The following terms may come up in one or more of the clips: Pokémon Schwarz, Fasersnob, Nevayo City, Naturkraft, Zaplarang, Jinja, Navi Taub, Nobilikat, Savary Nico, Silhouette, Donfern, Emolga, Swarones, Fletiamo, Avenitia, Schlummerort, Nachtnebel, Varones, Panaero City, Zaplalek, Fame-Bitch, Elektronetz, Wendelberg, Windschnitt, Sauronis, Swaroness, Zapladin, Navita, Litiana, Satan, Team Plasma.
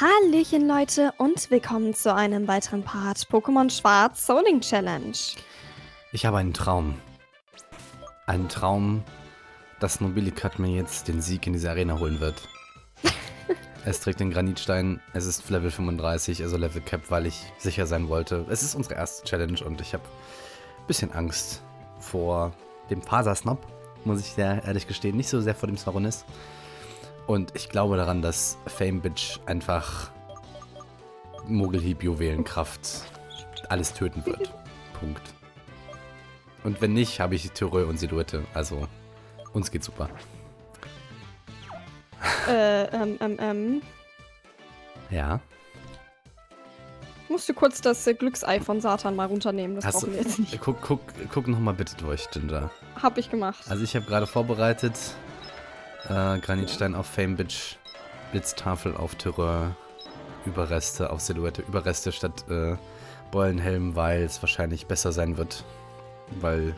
Hallöchen Leute und willkommen zu einem weiteren Part Pokémon Schwarz Zoning Challenge. Ich habe einen Traum. Einen Traum, dass Nobilikat mir jetzt den Sieg in dieser Arena holen wird. Es trägt den Granitstein, es ist Level 35, also Level Cap, weil ich sicher sein wollte. Es ist unsere erste Challenge und ich habe ein bisschen Angst vor dem Fasersnob, muss ich sehr ehrlich gestehen. Nicht so sehr vor dem Sauronis. Und ich glaube daran, dass Fame-Bitch einfach Mogel-Hib, Juwelenkraft, alles töten wird. Punkt. Und wenn nicht, habe ich Tyre und Silhouette. Also, uns geht's super. Ja? Ich musste kurz das Glücksei von Satan mal runternehmen, das brauchen wir jetzt nicht. Guck nochmal bitte durch, Jinja. Hab ich gemacht. Also ich habe gerade vorbereitet... Granitstein auf Fame-Bitch, Blitztafel auf Tyre, Überreste auf Silhouette, Überreste statt Beulenhelm, weil es wahrscheinlich besser sein wird, weil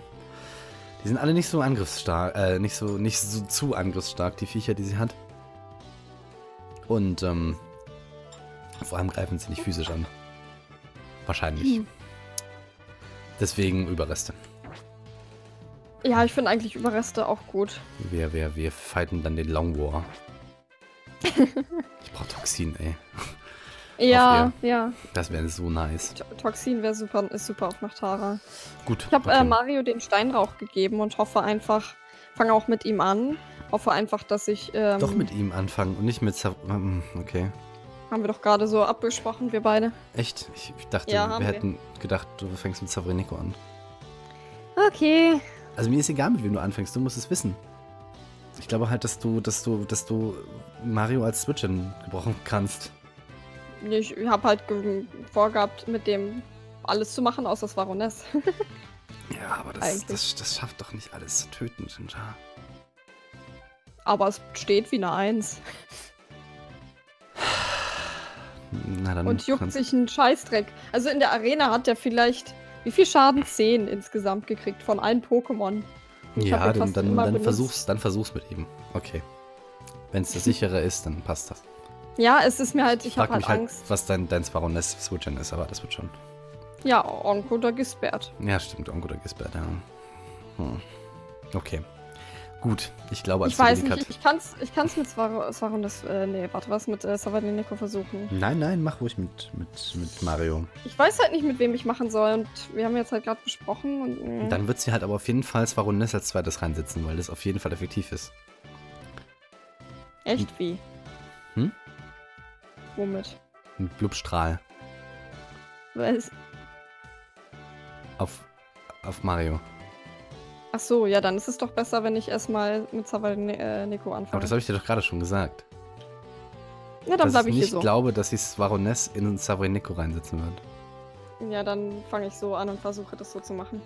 die sind alle nicht so angriffsstark, nicht so zu angriffsstark, die Viecher, die sie hat. Und vor allem greifen sie nicht physisch an. Wahrscheinlich. Deswegen Überreste. Ja, ich finde eigentlich Überreste auch gut. Wir fighten dann den Long War. Ich brauche Toxin, ey. Ja, ja. Das wäre so nice. Toxin wäre super, ist super auf Nachtara. Gut. Ich habe Mario den Steinrauch gegeben und hoffe einfach, fange auch mit ihm an. Hoffe einfach, dass ich... doch mit ihm anfangen und nicht mit... okay. Haben wir doch gerade so abgesprochen, wir beide. Echt? Ich dachte, ja, wir hätten gedacht, du fängst mit Savrenico an. Okay. Also mir ist egal, mit wem du anfängst, du musst es wissen. Ich glaube halt, dass du Mario als Switch-In gebrauchen kannst. Ich habe halt vorgehabt, mit dem alles zu machen, außer das Varones. Ja, aber das schafft doch nicht alles zu töten, Jinja. Aber es steht wie eine Eins. Na, dann und juckt sich einen Scheißdreck. Also in der Arena hat der vielleicht... Wie viel Schaden? 10 insgesamt gekriegt von allen Pokémon. Ja, dann versuch's mit ihm. Okay. Wenn es das sichere ist, dann passt das. Ja, es ist mir halt, ich habe halt Angst. Was dein Swaroness Switchen ist, aber das wird schon. Ja, Onko oder Gisbert. Ja, stimmt, Onko oder Gisbert, ja. Okay. Gut, ich glaube, als ich kann's mit Swaroness, mit Savary Nico versuchen. Nein, mach ruhig mit Mario. Ich weiß halt nicht, mit wem ich machen soll und wir haben jetzt halt gerade besprochen. Und, dann wird sie halt aber auf jeden Fall Swaroness als zweites reinsitzen, weil das auf jeden Fall effektiv ist. Echt wie? Hm? Womit? Ein Blubstrahl. Was? Auf Mario. Ach so, ja, dann ist es doch besser, wenn ich erstmal mit Savary Nico anfange. Aber das habe ich dir doch gerade schon gesagt. Ja, dann bleibe ich hier so. Ich glaube, dass sie Swaroness in Savary Nico reinsetzen wird. Ja, dann fange ich so an und versuche das so zu machen.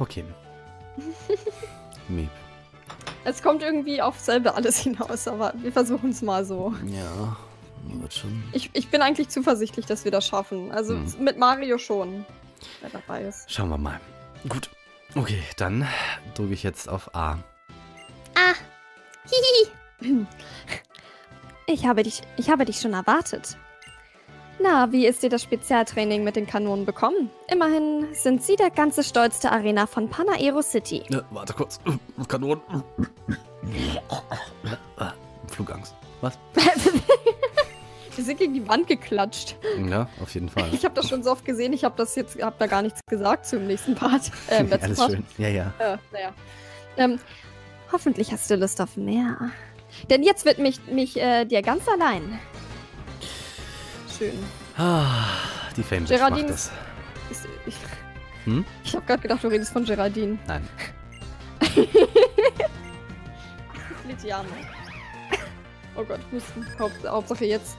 Okay. Meep. Es kommt irgendwie auf selbe alles hinaus, aber wir versuchen es mal so. Ja, wird schon. Ich bin eigentlich zuversichtlich, dass wir das schaffen. Also mit Mario schon, wer dabei ist. Schauen wir mal. Gut. Okay, dann drücke ich jetzt auf A. Ah! Hihi! Ich habe dich schon erwartet. Na, wie ist dir das Spezialtraining mit den Kanonen bekommen? Immerhin sind sie der ganze Stolz der Arena von Panaero City. Ja, warte kurz. Kanonen. Flugangst. Was? Wir sind gegen die Wand geklatscht. Ja, auf jeden Fall. Ich habe das schon so oft gesehen, ich habe da gar nichts gesagt zum nächsten Part. Alles Part. Schön, ja. Naja. Hoffentlich hast du Lust auf mehr. Denn jetzt wird mich dir ganz allein. Schön. Ah, die Fame-Bitch macht das. Ich habe gerade gedacht, du redest von Geraldine. Nein. Litiana. Oh Gott, Husten. Hauptsache jetzt.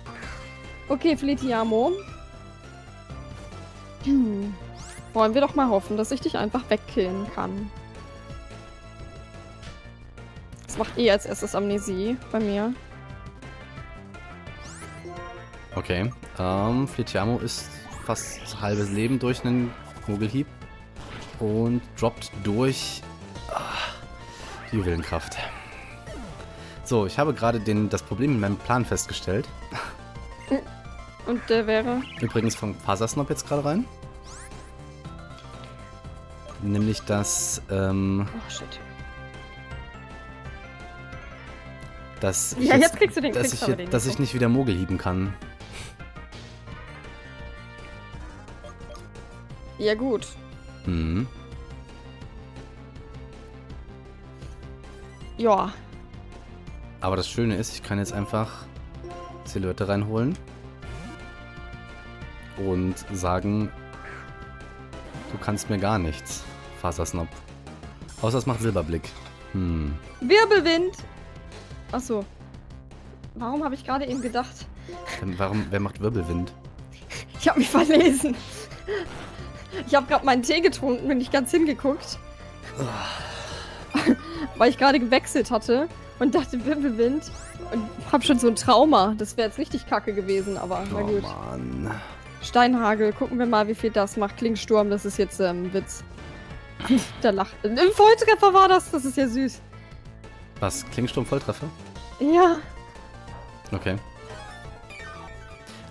Okay, Fletiamo. Wollen wir doch mal hoffen, dass ich dich einfach wegkillen kann. Das macht als erstes Amnesie bei mir. Okay. Fletiamo ist fast halbes Leben durch einen Vogelhieb. Und droppt durch die Willenkraft. So, ich habe gerade das Problem in meinem Plan festgestellt. Und der wäre? Übrigens vom Fasersnob jetzt gerade rein. Nämlich das, oh, shit. Dass ich, ja, jetzt kriegst du den dass ich nicht wieder Mogel-Hiben kann. Ja, gut. Mhm. Ja. Aber das Schöne ist, ich kann jetzt einfach Silhouette reinholen und sagen, du kannst mir gar nichts, Fasersnob. Außer es macht Silberblick. Hm. Wirbelwind! Achso. Warum habe ich gerade eben gedacht? Wer macht Wirbelwind? Ich habe mich verlesen. Ich habe gerade meinen Tee getrunken und nicht ganz hingeguckt. Oh. Weil ich gerade gewechselt hatte und dachte Wirbelwind. Und habe schon so ein Trauma. Das wäre jetzt richtig kacke gewesen, aber na gut. Mann. Steinhagel, gucken wir mal, wie viel das macht. Klingsturm, das ist jetzt ein Witz. Da lacht. Ein Volltreffer war das, das ist ja süß. Was? Klingsturm-Volltreffer? Ja. Okay.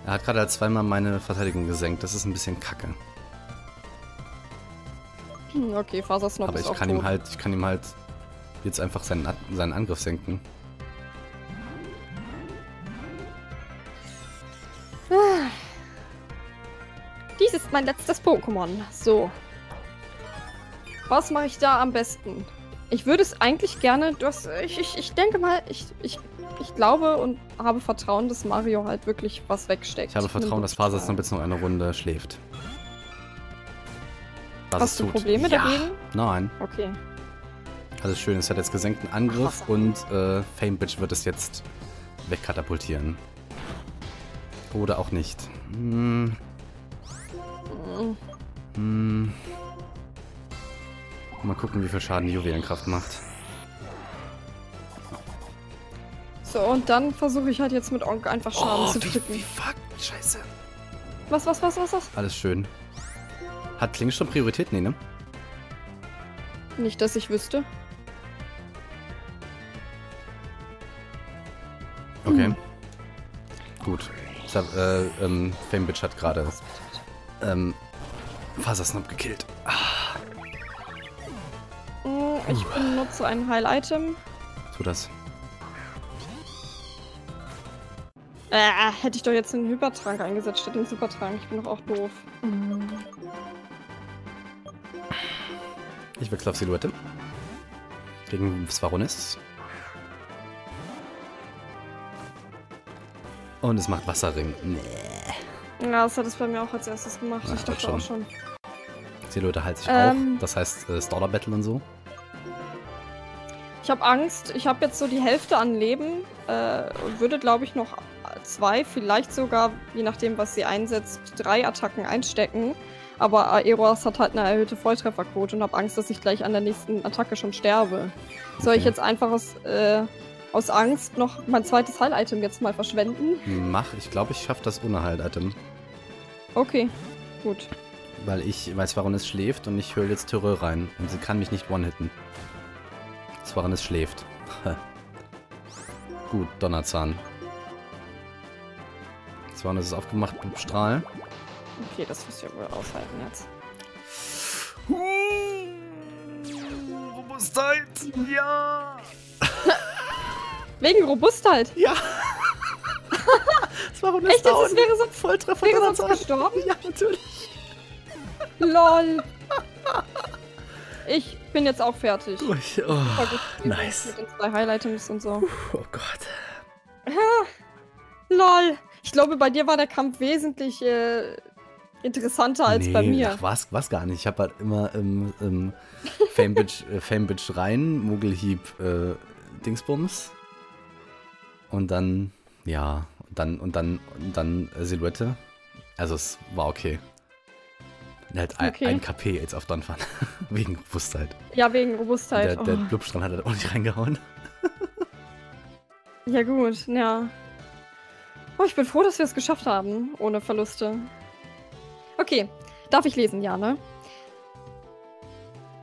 Er hat gerade zweimal meine Verteidigung gesenkt. Das ist ein bisschen kacke. Okay, Fasersnob ist auch tot. Aber ich kann ihm halt jetzt einfach seinen Angriff senken. Dies ist mein letztes Pokémon. So. Was mache ich da am besten? Ich würde es eigentlich gerne, ich denke mal, ich glaube und habe Vertrauen, dass Mario halt wirklich was wegsteckt. Ich habe Vertrauen, dass Fasersnob jetzt noch eine Runde schläft. Hast du Probleme dagegen? Nein. Okay. Also schön, es hat jetzt gesenkten Angriff und Fame-Bitch wird es jetzt wegkatapultieren. Oder auch nicht. Hm. Hm. Mal gucken, wie viel Schaden die Juwelenkraft macht. So, und dann versuche ich halt jetzt mit Onk einfach Schaden zu drücken. Wie fuck, scheiße. Was? Alles schön. Hat Klingsturm Priorität? Nee, ne? Nicht, dass ich wüsste. Okay. Hm. Gut. Ich hab, Fame-Bitch hat gerade Fasersnob gekillt. Ah. Ich benutze ein Heil-Item. Tu das. Hätte ich doch jetzt einen Hypertrank eingesetzt statt den Supertrank. Ich bin doch auch doof. Ich wechsle auf Silhouette. Gegen Swarones. Und es macht Wasserring. Nee. Ja, das hat es bei mir auch als erstes gemacht. Ja, ich dachte schon. Silhouette heilt sich auch. Das heißt Starter Battle und so. Ich habe Angst. Ich habe jetzt so die Hälfte an Leben und würde, glaube ich, noch zwei, vielleicht sogar, je nachdem, was sie einsetzt, 3 Attacken einstecken. Aber Aeroas hat halt eine erhöhte Volltrefferquote und habe Angst, dass ich gleich an der nächsten Attacke schon sterbe. Okay. Soll ich jetzt einfach aus Angst noch mein zweites Heil-Item jetzt mal verschwenden? Mach. Ich glaube, ich schaffe das ohne Heil-Item. Okay, gut. Weil ich weiß, Varones schläft und ich höre jetzt Tyre rein und sie kann mich nicht one-hitten. Swarones schläft. Gut, Donnerzahn. Swarones ist aufgemacht mit Strahl. Okay, das muss ich ja wohl aushalten jetzt. Robustheit! Ja! Wegen Robustheit? Ja! Swarones echt, das wäre so ein Volltreffer. Wäre sonst gestorben? Ja, natürlich. LOL! Ich bin jetzt auch fertig. Durch. Oh, nice. Mit den 2 Highlights und so. Oh Gott. Lol. Ich glaube, bei dir war der Kampf wesentlich interessanter als bei mir. Ach, war's gar nicht. Ich habe halt immer Fame-Bitch rein, Mogel-Hib Dingsbums. Und dann, ja, und dann Silhouette. Also es war okay. Halt okay. Ein KP jetzt auf Donfern. Wegen Robustheit. Ja, wegen Robustheit. Der Blubstrand hat halt auch nicht reingehauen. Ja gut, ja. Oh, ich bin froh, dass wir es geschafft haben. Ohne Verluste. Okay. Darf ich lesen? Ja, ne?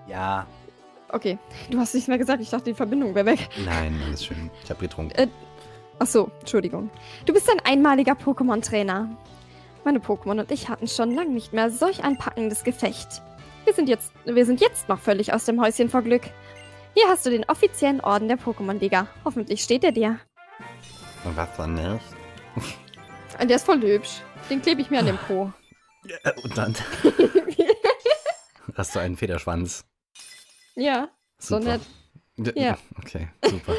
Ja. Okay. Du hast nichts mehr gesagt. Ich dachte, die Verbindung wäre weg. Nein, alles schön. Ich habe getrunken. Achso, Entschuldigung. Du bist ein einmaliger Pokémon-Trainer. Meine Pokémon und ich hatten schon lange nicht mehr solch ein packendes Gefecht. Wir sind jetzt noch völlig aus dem Häuschen vor Glück. Hier hast du den offiziellen Orden der Pokémon-Liga. Hoffentlich steht er dir. Und was dann nicht? Der ist voll hübsch. Den klebe ich mir an den Po. Ja, und dann? Hast du einen Federschwanz? Ja, super. So nett. Ja. Okay, super.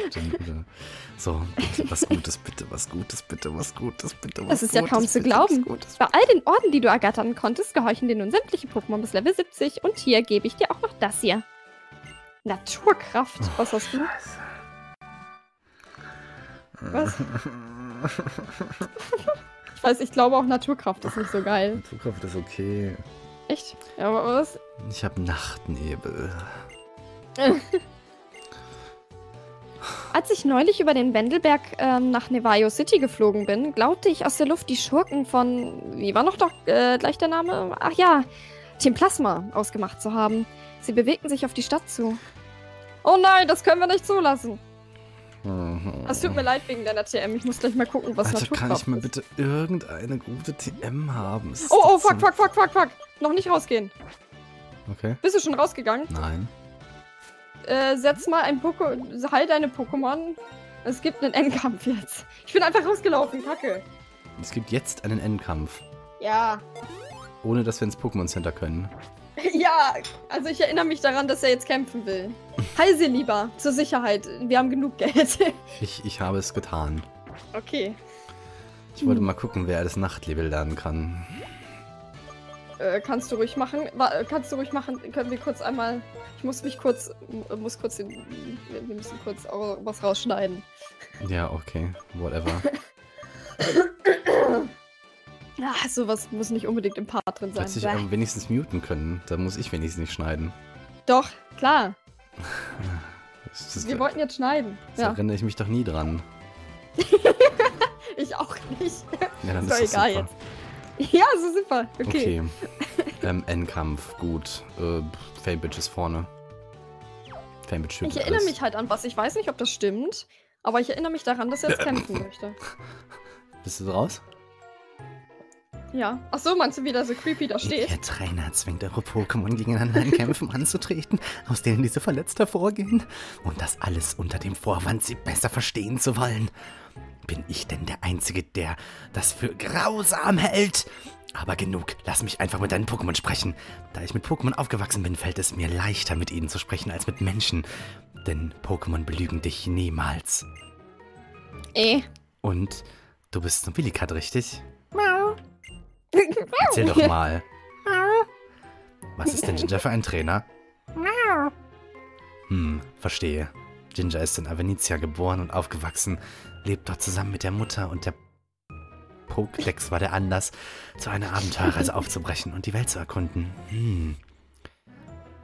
So, bitte was Gutes, bitte was Gutes, bitte was Gutes, bitte was Gutes. Das ist ja kaum zu glauben. Bei all den Orden, die du ergattern konntest, gehorchen dir nun sämtliche Pokémon bis Level 70. Und hier gebe ich dir auch noch das hier. Naturkraft. Was hast du? Was? Ich weiß, ich glaube auch Naturkraft ist nicht so geil. Naturkraft ist okay. Echt? Ja, aber was? Ich habe Nachtnebel. Als ich neulich über den Wendelberg nach Nevayo City geflogen bin, glaubte ich aus der Luft die Schurken von, wie war noch doch gleich der Name? Ach ja, Team Plasma ausgemacht zu haben. Sie bewegten sich auf die Stadt zu. Oh nein, das können wir nicht zulassen. Es tut mir leid wegen deiner TM. Ich muss gleich mal gucken, was Naturkraft ist. Kann ich mal bitte irgendeine gute TM haben? Oh, fuck, fuck, fuck, fuck, fuck. Noch nicht rausgehen. Okay. Bist du schon rausgegangen? Nein. Setz mal ein Pokémon. Heil deine Pokémon. Es gibt einen Endkampf jetzt. Ich bin einfach rausgelaufen, kacke. Es gibt jetzt einen Endkampf. Ja. Ohne, dass wir ins Pokémon Center können. Ja, also ich erinnere mich daran, dass er jetzt kämpfen will. Heil sie lieber, zur Sicherheit. Wir haben genug Geld. Ich habe es getan. Okay. Ich wollte mal gucken, wer alles Nachtlebel lernen kann. Kannst du ruhig machen? Können wir kurz einmal... Ich muss mich kurz... wir müssen kurz auch was rausschneiden. Ja, okay. Whatever. Ach, sowas muss nicht unbedingt im Part drin sein. Plötzlich aber wenigstens muten können. Da muss ich wenigstens nicht schneiden. Doch, klar. Wir wollten jetzt schneiden. Da erinnere ich mich doch nie dran. Ich auch nicht. Ja, dann ist egal super. Jetzt. Ja, so super. Okay. Endkampf, gut. Fame-Bitch ist vorne. Fame-Bitch schüttet alles. Ich erinnere mich halt an was. Ich weiß nicht, ob das stimmt. Aber ich erinnere mich daran, dass er jetzt kämpfen möchte. Bist du raus? Ja. Ach so, meinst du, wie da so creepy da steht? Der Trainer zwingt eure Pokémon gegeneinander in Kämpfen anzutreten, aus denen diese verletzt hervorgehen. Und das alles unter dem Vorwand, sie besser verstehen zu wollen. Bin ich denn der Einzige, der das für grausam hält? Aber genug, lass mich einfach mit deinen Pokémon sprechen. Da ich mit Pokémon aufgewachsen bin, fällt es mir leichter, mit ihnen zu sprechen, als mit Menschen. Denn Pokémon belügen dich niemals. Und du bist Nobilikat, richtig? Miau. Erzähl doch mal. Was ist denn Jinja für ein Trainer? Verstehe. Jinja ist in Avenitia geboren und aufgewachsen, lebt dort zusammen mit der Mutter und der Pokédex war der Anlass, zu einer Abenteuerreise aufzubrechen und die Welt zu erkunden.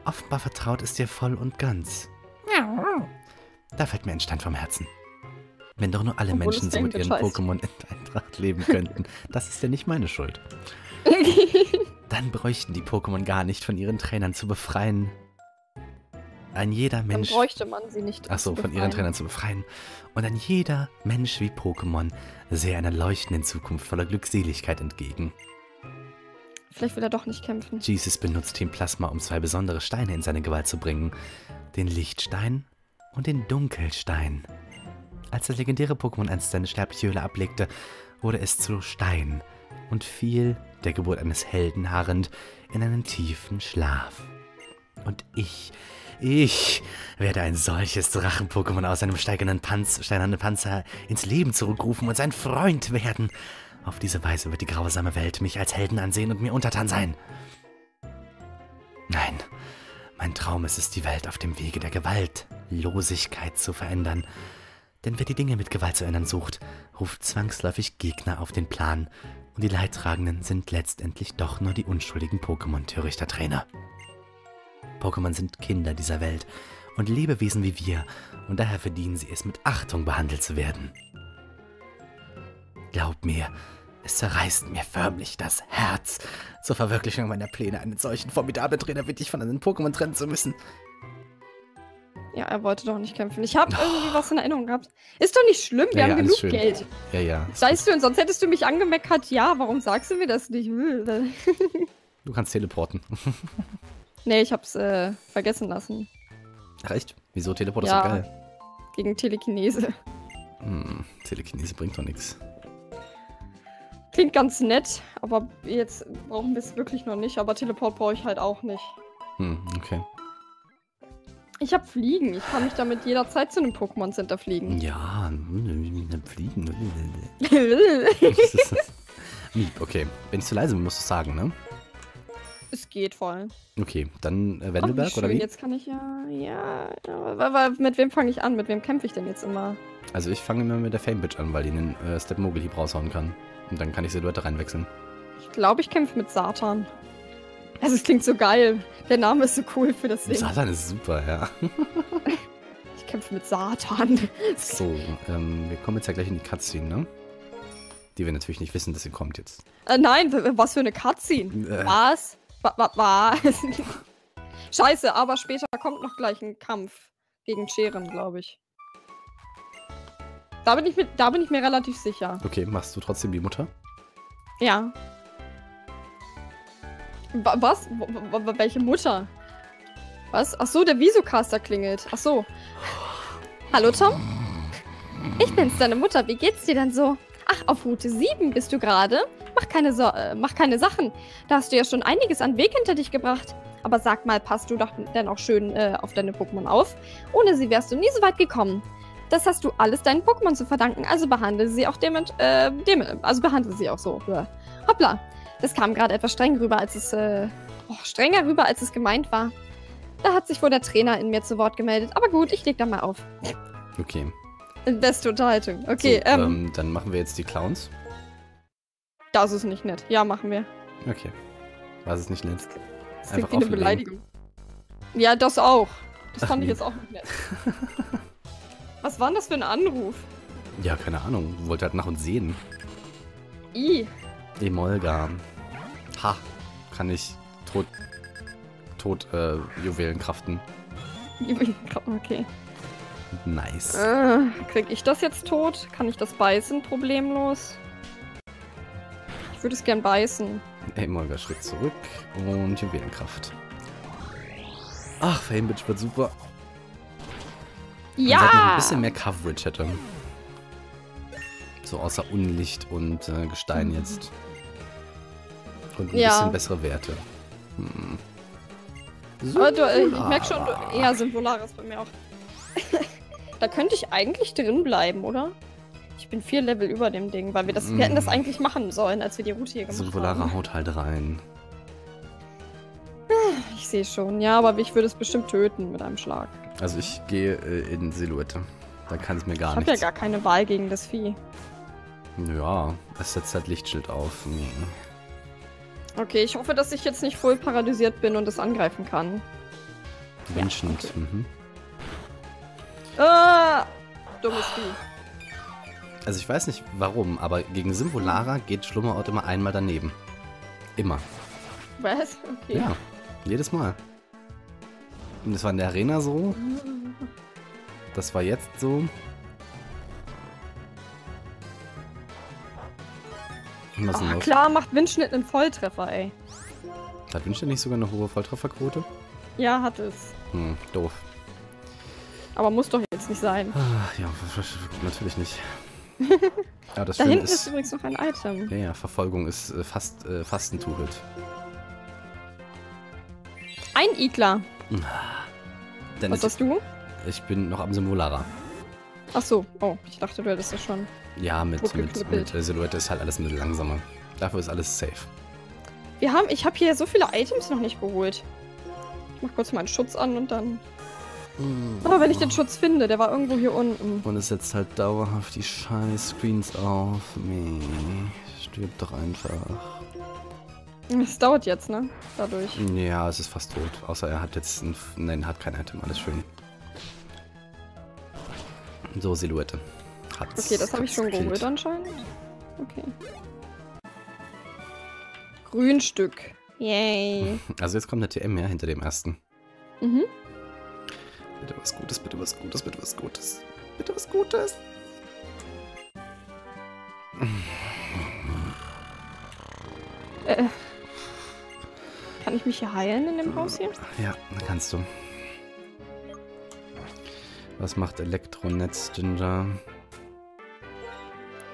Offenbar vertraut ist dir voll und ganz. Da fällt mir ein Stein vom Herzen. Wenn doch nur alle Menschen so mit ihren Pokémon in Eintracht leben könnten. Das ist ja nicht meine Schuld. Dann bräuchten die Pokémon gar nicht von ihren Trainern zu befreien. Ein jeder Mensch... Dann bräuchte man sie nicht. Achso, von ihren Trainern zu befreien. Und ein jeder Mensch wie Pokémon sähe einer leuchtenden Zukunft voller Glückseligkeit entgegen. Vielleicht will er doch nicht kämpfen. Jesus benutzt Team Plasma, um zwei besondere Steine in seine Gewalt zu bringen. Den Lichtstein und den Dunkelstein. Als das legendäre Pokémon einst seine sterbliche Höhle ablegte, wurde es zu Stein und fiel, der Geburt eines Helden harrend, in einen tiefen Schlaf. Und ich werde ein solches Drachen-Pokémon aus seinem steinernen Panzer ins Leben zurückrufen und sein Freund werden. Auf diese Weise wird die grausame Welt mich als Helden ansehen und mir untertan sein. Nein, mein Traum ist es, die Welt auf dem Wege der Gewaltlosigkeit zu verändern. Denn wer die Dinge mit Gewalt zu ändern sucht, ruft zwangsläufig Gegner auf den Plan. Und die Leidtragenden sind letztendlich doch nur die unschuldigen Pokémon-törichter Trainer. Pokémon sind Kinder dieser Welt und Lebewesen wie wir. Und daher verdienen sie es, mit Achtung behandelt zu werden. Glaub mir, es zerreißt mir förmlich das Herz. Zur Verwirklichung meiner Pläne, einen solchen formidablen Trainer wie dich von anderen Pokémon trennen zu müssen. Ja, er wollte doch nicht kämpfen. Ich habe irgendwie was in Erinnerung gehabt. Ist doch nicht schlimm, wir haben genug Geld. Ja, ja. Weißt du, und sonst hättest du mich angemeckert. Ja, warum sagst du mir das nicht? Du kannst teleporten. Nee, ich hab's vergessen lassen. Ach echt? Wieso? Teleport ist doch geil. Gegen Telekinese. Hm, Telekinese bringt doch nichts. Klingt ganz nett, aber jetzt brauchen wir es wirklich noch nicht. Aber Teleport brauche ich halt auch nicht. Hm, okay. Ich habe Fliegen. Ich kann mich damit jederzeit zu einem Pokémon Center fliegen. Ja, Fliegen. Okay, wenn ich zu leise bin, musst du es sagen, ne? Es geht voll. Okay, dann Wendelberg, oder wie? Jetzt kann ich aber mit wem fange ich an? Mit wem kämpfe ich denn jetzt immer? Also ich fange immer mit der Fame-Bitch an, weil die einen Step Mogel-Hib raushauen kann. Und dann kann ich Silhouette reinwechseln. Ich glaube, ich kämpfe mit Satan. Also es klingt so geil. Der Name ist so cool für das Ding. Satan ist super, ja. Ich kämpfe mit Satan. So, wir kommen jetzt ja gleich in die Cutscene, ne? Die wir natürlich nicht wissen, dass sie kommt jetzt. Nein, was für eine Cutscene? Was? Scheiße, aber später kommt noch gleich ein Kampf gegen Scheren, glaube ich. Da bin ich mir relativ sicher. Okay, machst du trotzdem die Mutter? Ja. Was? Welche Mutter? Was? Ach so, der Visocaster klingelt. Ach so. Hallo, Tom? Ich bin's, deine Mutter. Wie geht's dir denn so? Ach, auf Route 7 bist du gerade? Mach keine Sachen. Da hast du ja schon einiges an Weg hinter dich gebracht. Aber sag mal, passt du doch dann auch schön auf deine Pokémon auf? Ohne sie wärst du nie so weit gekommen. Das hast du alles deinen Pokémon zu verdanken, also behandle sie auch so. Hoppla. Das kam gerade etwas streng rüber, als es strenger rüber, als es gemeint war. Da hat sich wohl der Trainer in mir zu Wort gemeldet. Aber gut, ich leg da mal auf. Okay. Beste Unterhaltung. Okay, so, dann machen wir jetzt die Clowns. Das ist nicht nett. Ja, machen wir. Okay. Was ist nicht nett? Das klingt wie eine Beleidigung. Ja, das auch. Das fand ich jetzt auch nicht nett. Was war denn das für ein Anruf? Ja, keine Ahnung. Du wolltest halt nach uns sehen. Emolga. Ha. Kann ich Juwelen kraften. Juwelen kraften, okay. Nice. Krieg ich das jetzt tot? Kann ich das beißen? Problemlos. Ich würde es gern beißen. Emolga schritt zurück. Und Juwelenkraft. Ach, Fame-Bitch wird super. Ja! Wenn man ein bisschen mehr Coverage hätte. So außer Unlicht und Gestein jetzt. Und ein bisschen bessere Werte. Hm. Aber du, ich merke schon, ja, Symvolara ist bei mir auch. Da könnte ich eigentlich drin bleiben, oder? Ich bin 4 Level über dem Ding, weil wir hätten das eigentlich machen sollen, als wir die Route hier gemacht haben. Symvolara haut halt rein. Ich sehe schon, ja, aber ich würde es bestimmt töten mit einem Schlag. Also ich gehe in Silhouette. Da kann es mir gar nichts. Ich habe ja gar keine Wahl gegen das Vieh. Ja, es setzt halt Lichtschild auf. Mhm. Okay, ich hoffe, dass ich jetzt nicht voll paralysiert bin und es angreifen kann. Windschnitt. Ja, okay. Dummes Vieh. Also ich weiß nicht warum, aber gegen Symvolara geht Schlummerort immer einmal daneben. Immer. Was? Okay. Ja, jedes Mal. Und das war in der Arena so. Das war jetzt so. Ach, klar macht Windschnitt einen Volltreffer, ey. Hat Windschnitt nicht sogar eine hohe Volltrefferquote? Ja, hat es. Hm, doof. Aber muss doch jetzt nicht sein. Ja, natürlich nicht. Aber das da hinten ist übrigens noch ein Item. Ja, ja, Verfolgung ist fast ein Tugend. Ein Igler. Denn was hast du? Ich bin noch am Symvolara. Ach so, oh, ich dachte, du hättest das schon. Ja, mit Silhouette ist halt alles ein bisschen langsamer. Dafür ist alles safe. Ich habe hier so viele Items noch nicht geholt. Ich mach kurz meinen Schutz an und dann. Aber wenn ich den Schutz finde, der war irgendwo hier unten. Und es setzt halt dauerhaft die scheiß Screens auf. Nee, stirbt doch einfach. Es dauert jetzt, ne? Dadurch. Ja, es ist fast tot. Außer er hat jetzt nein, hat kein Item. Alles schön. So, Silhouette. Hat's. Okay, das habe ich schon geholt anscheinend. Okay. Grünstück. Yay. Also jetzt kommt der TM her hinter dem ersten. Mhm. Bitte was Gutes, bitte was Gutes, bitte was Gutes. Bitte was Gutes. Kann ich mich hier heilen in dem Haus hier? Ja, kannst du. Was macht Elektronetz, Jinja?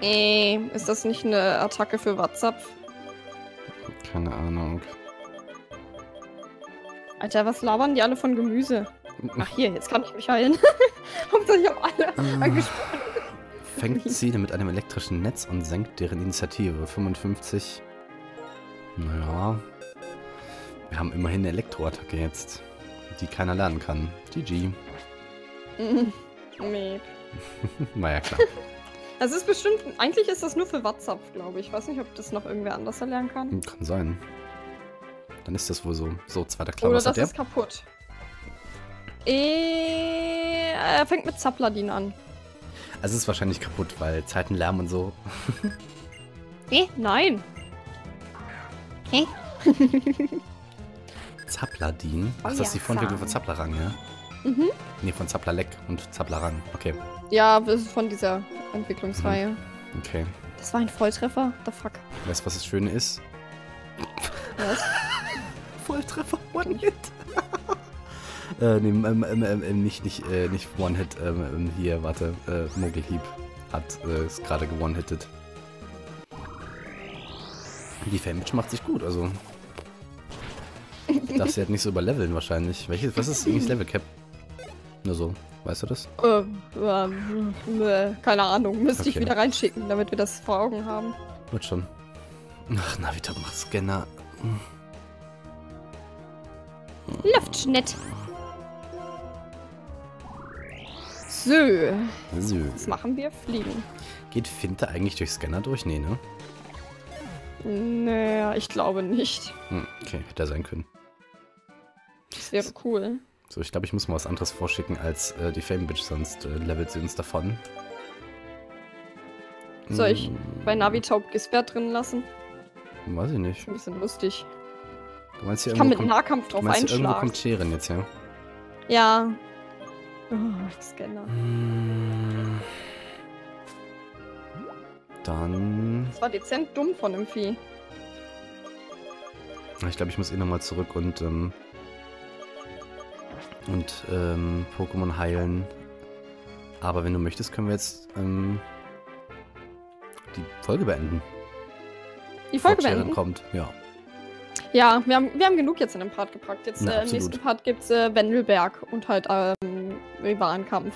Ist das nicht eine Attacke für WhatsApp? Keine Ahnung. Alter, was labern die alle von Gemüse? Ach hier, jetzt kann ich mich heilen. Hauptsache ich hab alle angesprochen. Fängt Ziele mit einem elektrischen Netz und senkt deren Initiative. 55. Naja. Wir haben immerhin eine Elektroattacke jetzt, die keiner lernen kann. GG. Nee. Na ja, klar. Das ist bestimmt, eigentlich ist das nur für WhatsApp, glaube ich. Ich weiß nicht, ob das noch irgendwer anders erlernen kann. Kann sein. Dann ist das wohl so. So, zweiter Klammer. Oder das ist kaputt. Er fängt mit Zapladin an. Also es ist wahrscheinlich kaputt, weil Zeitenlärm und so. Nein. Zapladin? Ach, das ist die Vorentwicklung von Zaplarang, ja? Mhm. Nee, von Zaplalek und Zaplarang, okay. Ja, das ist von dieser Entwicklungsreihe. Okay. Das war ein Volltreffer, the fuck. Weißt du, was das Schöne ist? Was? Volltreffer, one hit. Nicht one hit, hier, warte, Mogel-Hib hat es gerade gewone-hitted. Die Fame-Bitch macht sich gut, also. Ich darf sie halt nicht so überleveln wahrscheinlich. Was ist eigentlich Level Cap? Nur so, weißt du das? Keine Ahnung, müsste ich wieder reinschicken, damit wir das vor Augen haben. Wird schon. Ach, Navita macht Scanner. Luftschnitt. So. Was machen wir? Fliegen. Geht Finte eigentlich durch Scanner durch? Nee, ne? Naja, ich glaube nicht. Okay, hätte er sein können. Das wäre cool. So, ich glaube, ich muss mal was anderes vorschicken als die Fame-Bitch, sonst levelt sie uns davon. Soll ich bei Navi taub gesperrt drin lassen? Weiß ich nicht. Ist ein bisschen lustig. Du meinst, hier ich kann mit Nahkampf drauf einschlagen. Irgendwo kommt Scheren jetzt, ja? Ja. Oh, Scanner. Dann... Das war dezent dumm von dem Vieh. Ich glaube, ich muss nochmal zurück und Pokémon heilen. Aber wenn du möchtest, können wir jetzt die Folge beenden. Die Folge beenden? Kommt, ja. Ja, wir haben genug jetzt in dem Part gepackt. Jetzt im nächsten Part gibt es Wendelberg und halt Rivalenkampf.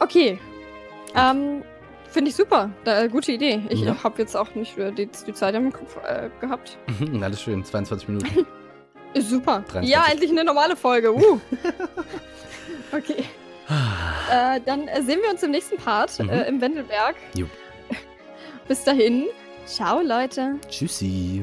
Okay. Finde ich super. Gute Idee. Ich habe jetzt auch nicht die Zeit im Kopf gehabt. Alles schön. 22 Minuten. Super. 23. Ja, endlich eine normale Folge. Okay. Dann sehen wir uns im nächsten Part im Wendelberg. Bis dahin. Ciao, Leute. Tschüssi.